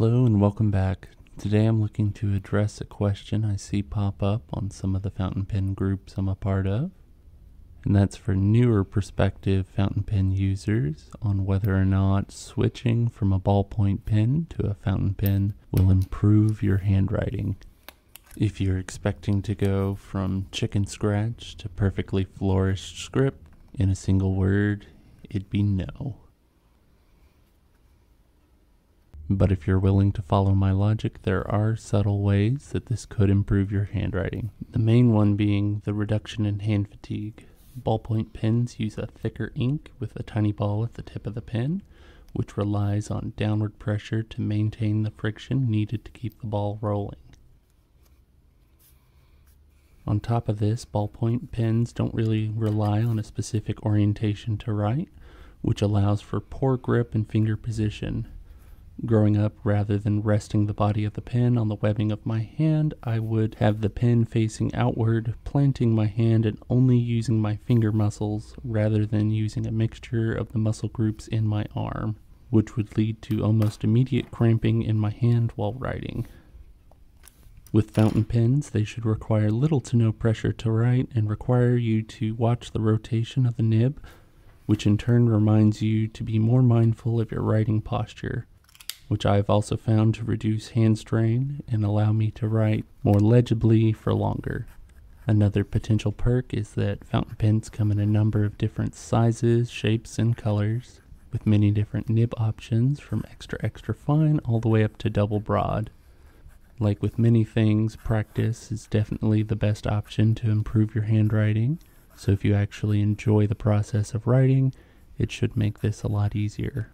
Hello and welcome back. Today I'm looking to address a question I see pop up on some of the fountain pen groups I'm a part of, and that's for newer prospective fountain pen users on whether or not switching from a ballpoint pen to a fountain pen will improve your handwriting. If you're expecting to go from chicken scratch to perfectly flourished script in a single word, it'd be no. But if you're willing to follow my logic, there are subtle ways that this could improve your handwriting. The main one being the reduction in hand fatigue. Ballpoint pens use a thicker ink with a tiny ball at the tip of the pen, which relies on downward pressure to maintain the friction needed to keep the ball rolling. On top of this, ballpoint pens don't really rely on a specific orientation to write, which allows for poor grip and finger position. Growing up, rather than resting the body of the pen on the webbing of my hand, I would have the pen facing outward, planting my hand and only using my finger muscles rather than using a mixture of the muscle groups in my arm, which would lead to almost immediate cramping in my hand while writing. With fountain pens, they should require little to no pressure to write and require you to watch the rotation of the nib, which in turn reminds you to be more mindful of your writing posture, which I've also found to reduce hand strain and allow me to write more legibly for longer. Another potential perk is that fountain pens come in a number of different sizes, shapes, and colors, with many different nib options from extra fine all the way up to double broad. Like with many things, practice is definitely the best option to improve your handwriting, so if you actually enjoy the process of writing, it should make this a lot easier.